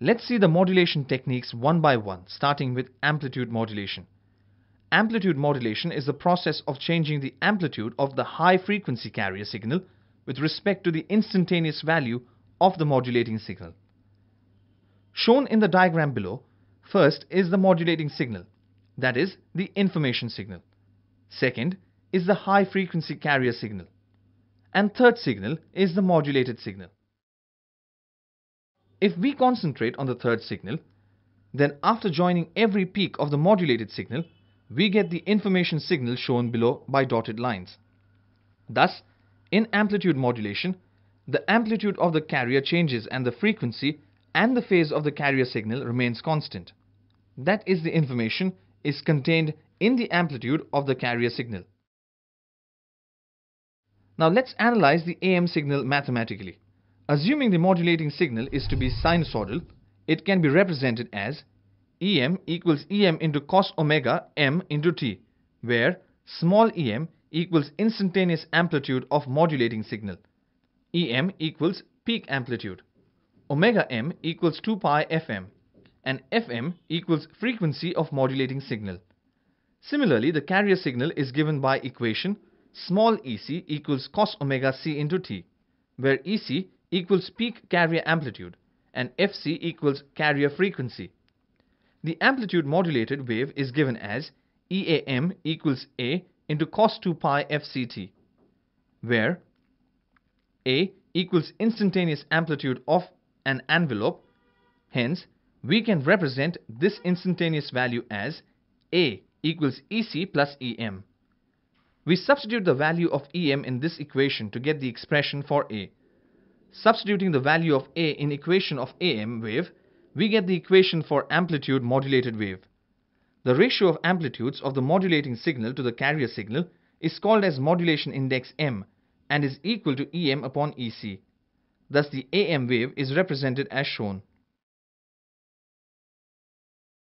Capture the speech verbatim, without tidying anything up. Let's see the modulation techniques one by one, starting with amplitude modulation. Amplitude modulation is the process of changing the amplitude of the high frequency carrier signal with respect to the instantaneous value of the modulating signal. Shown in the diagram below, first is the modulating signal, that is, the information signal. Second is the high frequency carrier signal. And third signal is the modulated signal. If we concentrate on the third signal, then after joining every peak of the modulated signal, we get the information signal shown below by dotted lines. Thus, in amplitude modulation, the amplitude of the carrier changes and the frequency and the phase of the carrier signal remains constant. That is, the information is contained in the amplitude of the carrier signal. Now let's analyze the A M signal mathematically. Assuming the modulating signal is to be sinusoidal, it can be represented as E M equals E M into cos omega m into t, where small em equals instantaneous amplitude of modulating signal. E M equals peak amplitude. Omega m equals two pi f m. And f m equals frequency of modulating signal. Similarly, the carrier signal is given by equation small E C equals cos omega c into t, where E C equals peak carrier amplitude and F C equals carrier frequency. The amplitude modulated wave is given as E A M equals A into cos two pi f c t, where A equals instantaneous amplitude of an envelope. Hence, we can represent this instantaneous value as A equals E C plus E M. We substitute the value of E M in this equation to get the expression for A. Substituting the value of A in equation of A M wave, we get the equation for amplitude modulated wave. The ratio of amplitudes of the modulating signal to the carrier signal is called as modulation index M and is equal to E M upon E C. Thus, the A M wave is represented as shown.